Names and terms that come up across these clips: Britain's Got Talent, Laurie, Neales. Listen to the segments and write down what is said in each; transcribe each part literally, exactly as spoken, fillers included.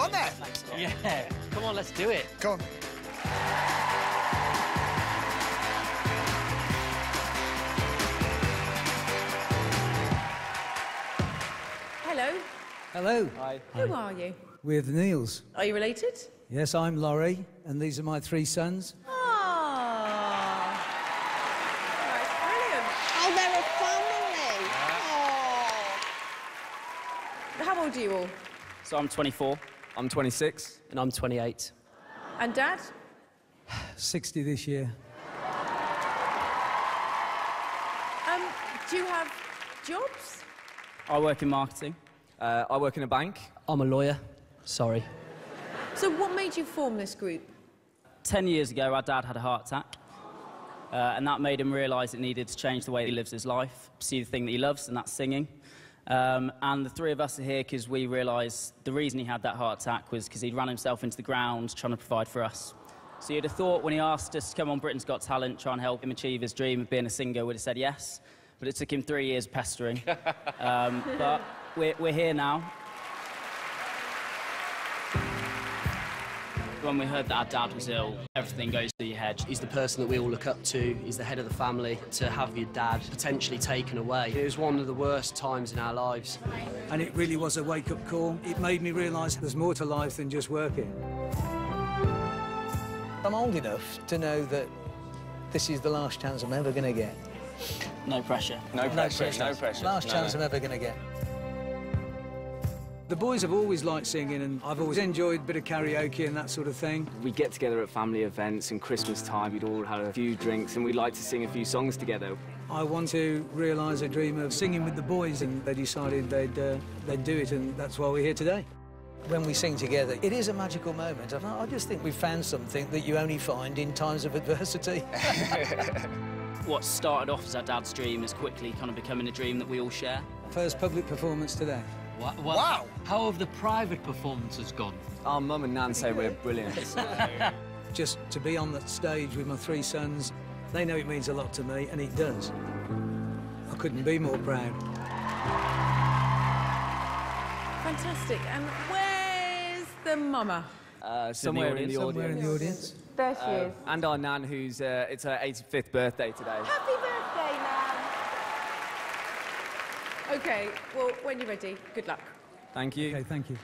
on there. Yeah. Come on, let's do it. Come on. Hello. Hello. Hi. Who Hi. are you? We're the Neales. Are you related? Yes, I'm Laurie, and these are my three sons. Oh. That's brilliant. Oh, they're a family. Yeah. Oh. How old are you all? So I'm twenty-four, I'm twenty-six, and I'm twenty-eight. And Dad? sixty this year. Um, do you have jobs? I work in marketing. Uh, I work in a bank. I'm a lawyer. Sorry. So what made you form this group? Ten years ago, our dad had a heart attack. Uh, and that made him realise it needed to change the way he lives his life, pursue the thing that he loves, and that's singing. Um, and the three of us are here because we realise the reason he had that heart attack was because he'd run himself into the ground trying to provide for us. So you'd have thought when he asked us to come on Britain's Got Talent, try and help him achieve his dream of being a singer, we'd have said yes. But it took him three years pestering. um, but we're, we're here now. When we heard that our dad was ill, everything goes through your head. He's the person that we all look up to, he's the head of the family. To have your dad potentially taken away, it was one of the worst times in our lives. And it really was a wake-up call. It made me realise there's more to life than just working. I'm old enough to know that this is the last chance I'm ever going to get. No pressure. No pressure, no pressure. No pressure. Last no, chance no. I'm ever going to get. The boys have always liked singing, and I've always enjoyed a bit of karaoke and that sort of thing. We'd get together at family events and Christmas time. We'd all have a few drinks and we'd like to sing a few songs together. I want to realise a dream of singing with the boys, and they decided they'd, uh, they'd do it, and that's why we're here today. When we sing together, it is a magical moment. I just think we've found something that you only find in times of adversity. What started off as our dad's dream is quickly kind of becoming a dream that we all share. First public performance today. Well, wow! How have the private performances gone? Our mum and Nan say we're brilliant. Just to be on that stage with my three sons, they know it means a lot to me, and it does. I couldn't be more proud. Fantastic. And where's the mama? Uh, somewhere in the audience. Somewhere in the audience. There she uh, is. And our Nan, who's uh, it's her eighty-fifth birthday today. Happy birthday, Nan! OK, well, when you're ready, good luck. Thank you. OK, thank you.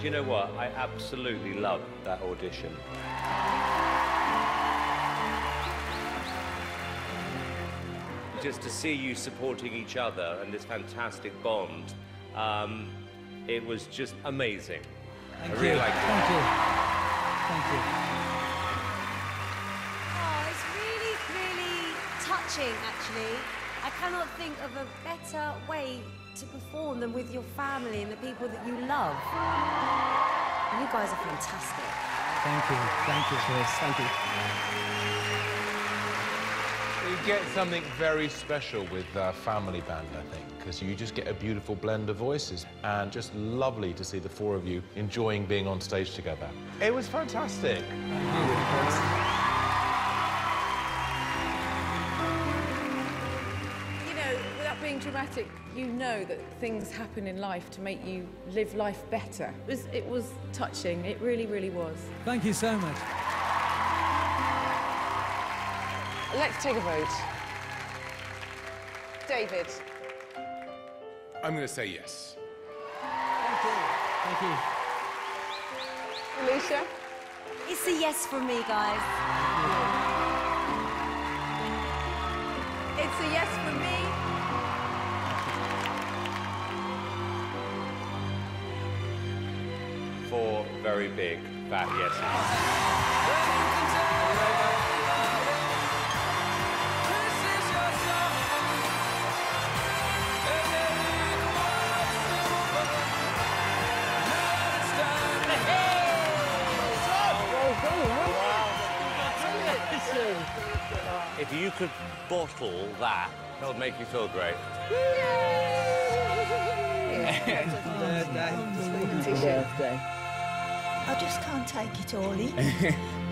Do you know what? I absolutely loved that audition. just to see you supporting each other and this fantastic bond, um, it was just amazing. Thank I really you. Liked it. Thank you. Thank you. Oh, it's really, really touching, actually. I cannot think of a better way to perform than with your family and the people that you love. And you guys are fantastic. Thank you. Thank you, Chris. Thank you. You get something very special with uh, Family Band, I think, because you just get a beautiful blend of voices and just lovely to see the four of you enjoying being on stage together. It was fantastic. Thank you. Being dramatic, you know that things happen in life to make you live life better. It was, it was touching. It really, really was. Thank you so much. Let's take a vote. David. I'm going to say yes. Thank you. Thank you. Alicia. It's a yes from me, guys. It's a yes from me. Four very big fat yeses. If you could bottle that, that would make you feel great. Birthday. I just can't take it all in.